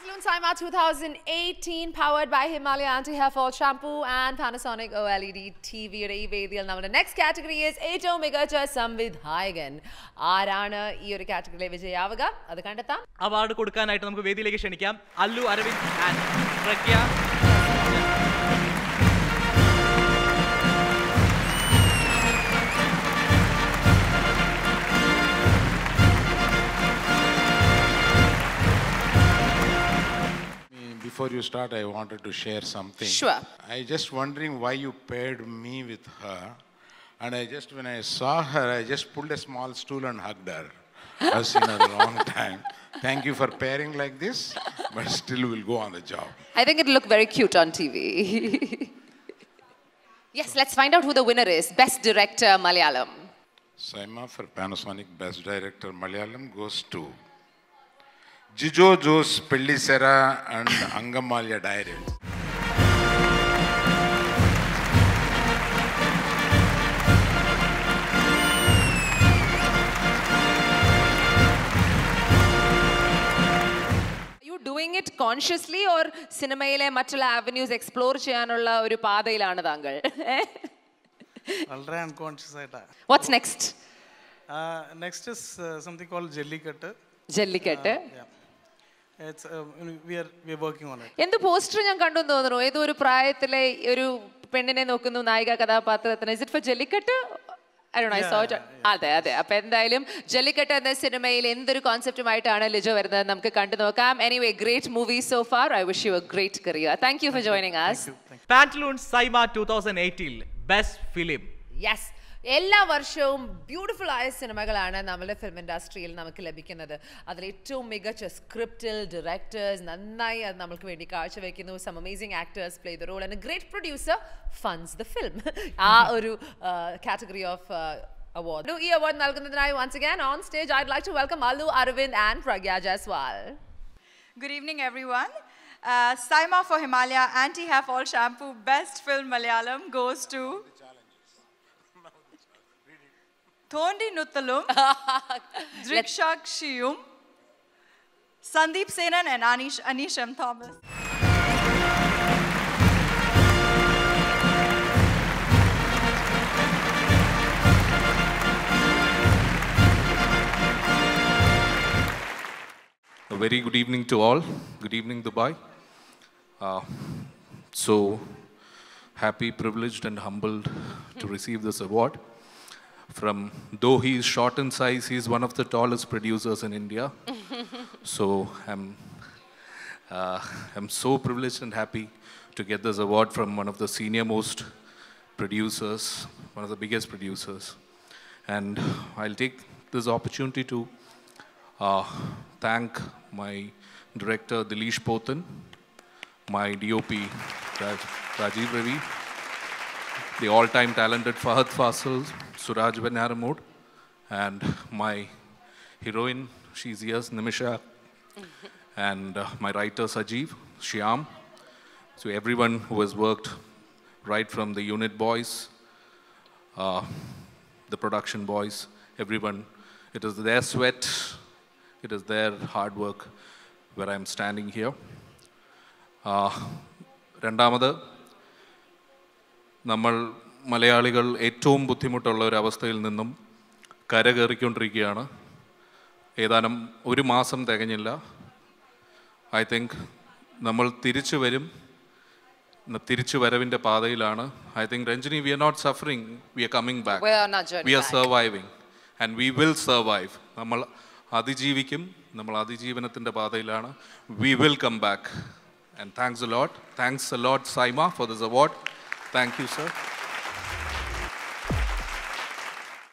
Afternoon, SIIMA 2018, powered by Himalaya Anti-Hair Fall Shampoo and Panasonic OLED TV. The next category is Eto Migacha Samvidhayagan. Arana, this category is Vijayavaga. That's it. Now, award item we will take it. Allu Aravind and Pragya. Before you start, I wanted to share something. Sure. I just wondering why you paired me with her. And I just, when I saw her, I just pulled a small stool and hugged her. I've seen her a long time. Thank you for pairing like this, but still we'll go on the job. I think it'll look very cute on TV. Yes, let's find out who the winner is. Best Director, Malayalam. SIIMA for Panasonic Best Director, Malayalam goes to Jijo Jose Pellisera and Angamalya Diary. Are you doing it consciously or cinema avenues explore cheyanulla oru paadayilana thangal? Already unconscious aita. What's next? Next is something called Jellycutter. Jellycutter. Yeah. It's we are working on it. Endu poster njan kandu thonnu edo oru prayathile oru pennine nokkunnu nayiga kadhapathrathana. Is it for Jellycutter? I don't know, yeah, I saw it. Ade ade appo endayalum Jellycutter enna cinemayil endoru concept umayitana Lijo varunathu namukku kandu nokkam. Anyway, great movie so far. I wish you a great career. Thank you for joining us. Pantaloon SIIMA 2018 best film. Yes. എല്ലാ വർഷവും beautiful ആയ സിനിമകളാണ് നമ്മുടെ film ഇൻഡസ്ട്രിയിൽ നമുക്ക് ലഭിക്കുന്നത്. അതിൽ ഏറ്റവും മികച്ച സ്ക്രിപ്റ്റിൽ ഡയറക്ടേഴ്സ് നന്നായി അത് നമുക്ക് വേണ്ടി കാഴ്ചവെക്കുന്നു. Some amazing actors play the role and a great producer funds the film. ആ ഒരു കാറ്റഗറി ഓഫ് അവാർഡ്. ഈ അവാർഡ് നൽകുന്നതിനായി once again on stage I'd like to welcome Allu Aravind and Pragya Jaiswal. Good evening everyone. SIIMA for Himalaya Anti-Hair Fall Shampoo Best Film Malayalam goes to Thondi Nuttalum, Drikshakshiyum, Sandeep Senan and Anish M. Thomas. A very good evening to all. Good evening, Dubai. So happy, privileged and humbled to receive this award. From, though he is short in size, he is one of the tallest producers in India. So I'm so privileged and happy to get this award from one of the senior most producers, one of the biggest producers. And I'll take this opportunity to thank my director Dileesh Potan, my DOP Rajiv Ravi, the all-time talented Fahad Fazil, Suraj Venyaramood, and my heroine, she's here, Nimisha, and my writer Sajeev Shyam. So everyone who has worked right from the unit boys, the production boys, everyone. It is their sweat, it is their hard work where I'm standing here. Randamada. നമ്മൾ മലയാളികൾ ഏറ്റവും ബുദ്ധിമുട്ടുള്ള ഒരു അവസ്ഥയിൽ നിന്നും കരകയറിക്കൊണ്ടിരിക്കുകയാണ്. ഏതാനും ഒരു മാസം തികഞ്ഞില്ല. ഐ തിങ്ക് നമ്മൾ തിരിച്ചു വരും, തിരിച്ചു വരവിൻ്റെ പാതയിലാണ്. I think Ranjini, we are not suffering, we are coming back, we are surviving and we will survive. നമ്മൾ അതിജീവിക്കും, നമ്മൾ അതിജീവനത്തിൻ്റെ പാതയിലാണ്. We will come back and thanks a lot. Thanks a lot SIIMA for this award. Thank you, sir.